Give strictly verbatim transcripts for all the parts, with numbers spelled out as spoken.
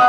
You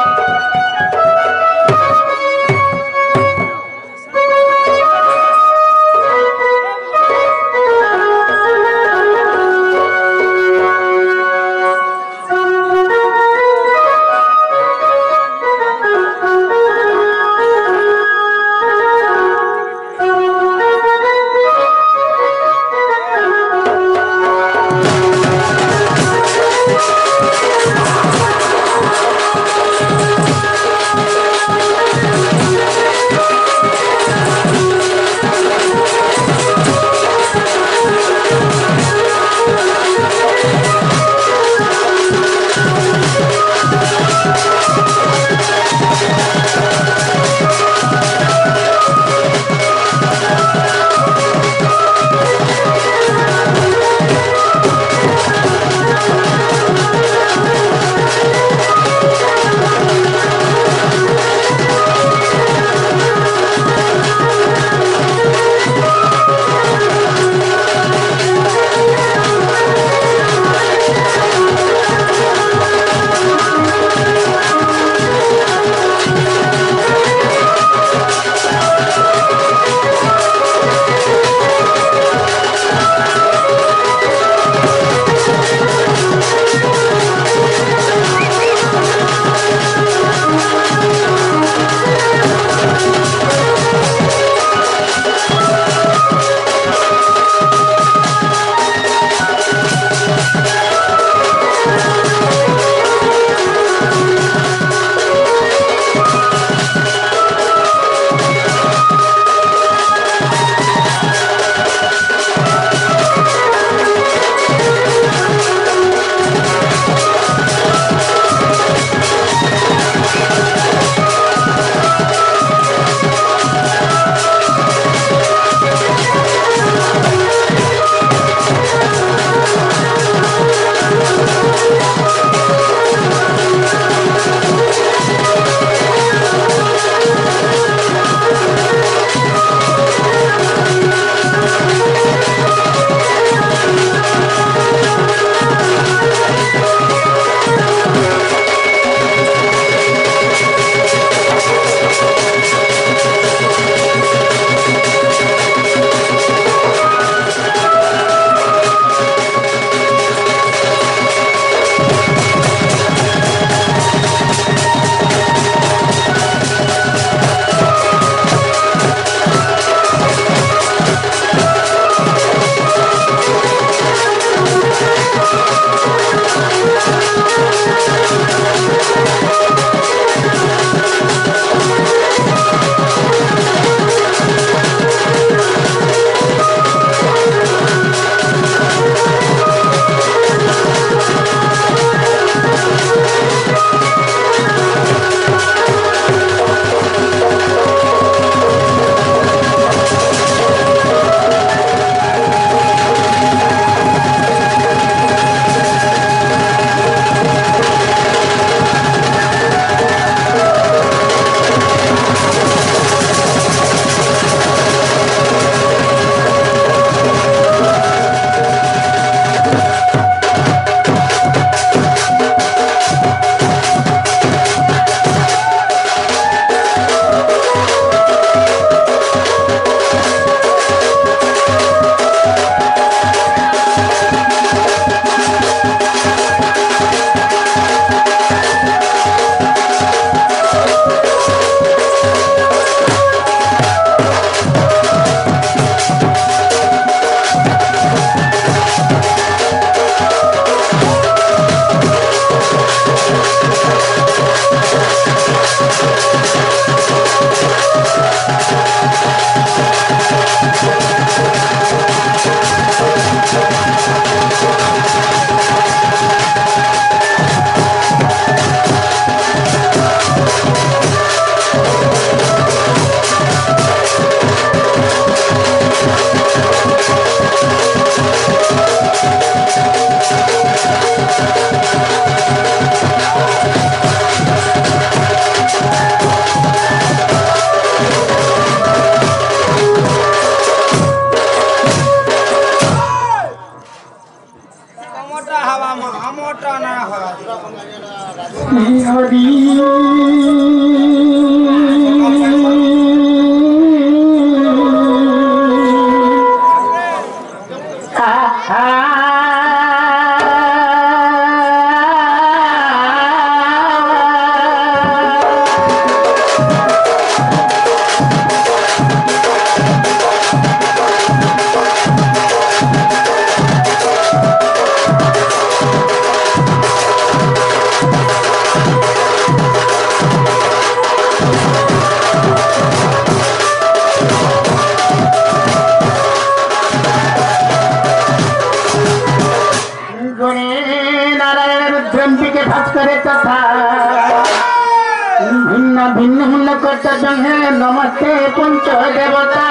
भिन्न भिन्न भिन्न करता जंगे नमस्ते पंच देवता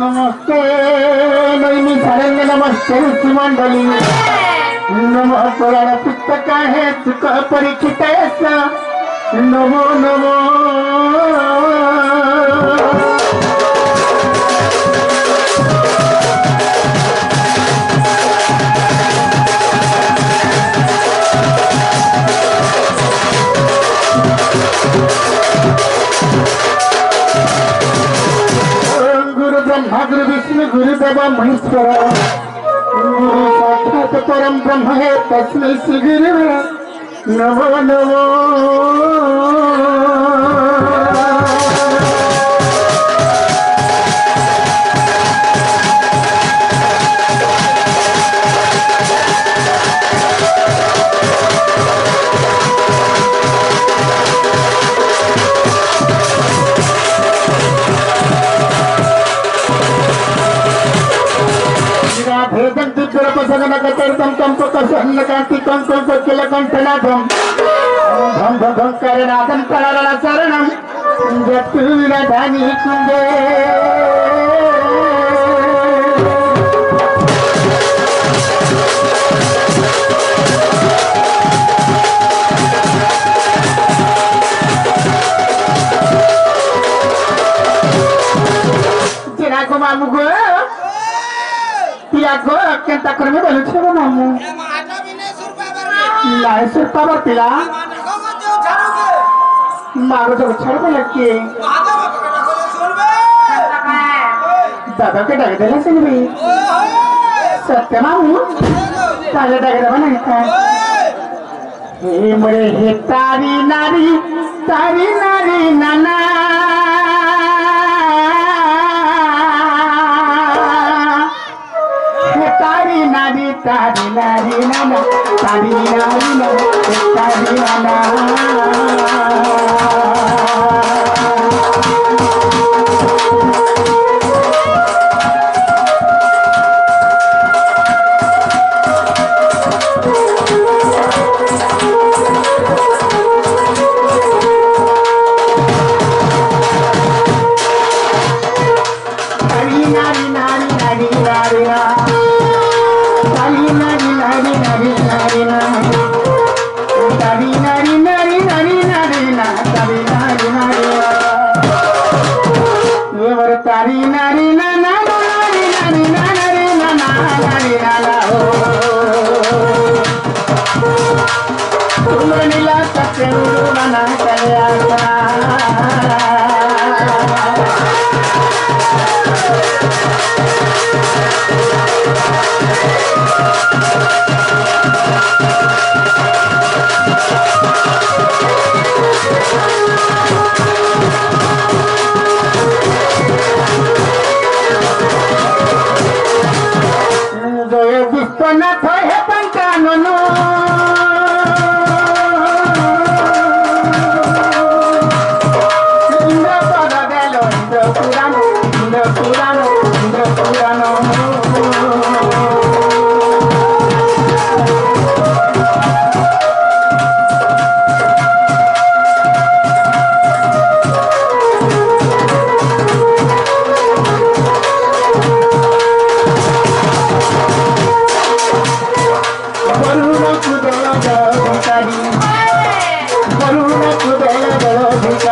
नमस्ते नैनी धरंग नमस्ते मंडली नमो पुराण पुस्तक है सुख परिचित नमो नमो गुरु ब्रह्मा गुरु विष्णु गुरु देवा महेश्वर परम ब्रह्म है तस्मै श्री गुरवे नमो नमो करनाथम करण शरणम जतुना धनी कुंजे जिना को मामू को पिया को केंता करमे बोलु छे मामू लाए सुरपा पर पिला मारो तो छड़ में लगे दादा के डाक देना से भी सत्य मामू ताजा डाक देना नहीं था हे मरे हे तारी नारी तारी नारी नाना हे तारी नारी तारी नारी नाना तारी नारी नारी तारी नाना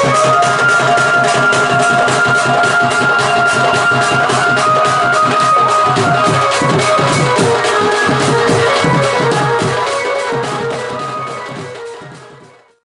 We'll be right back.